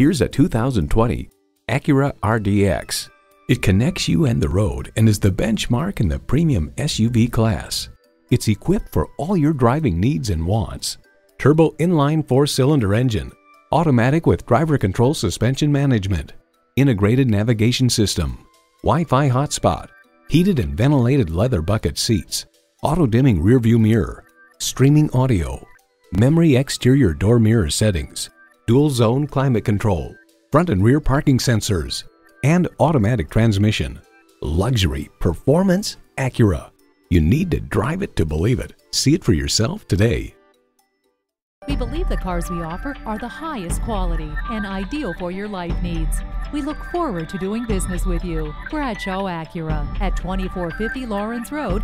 Here's a 2020 Acura RDX. It connects you and the road and is the benchmark in the premium SUV class. It's equipped for all your driving needs and wants. Turbo inline 4-cylinder engine, automatic with driver control suspension management, integrated navigation system, Wi-Fi hotspot, heated and ventilated leather bucket seats, auto-dimming rearview mirror, streaming audio, memory exterior door mirror settings, dual-zone climate control, front and rear parking sensors, and automatic transmission. Luxury, performance, Acura. You need to drive it to believe it. See it for yourself today. We believe the cars we offer are the highest quality and ideal for your life needs. We look forward to doing business with you. Bradshaw Acura at 2450 Lawrence Road,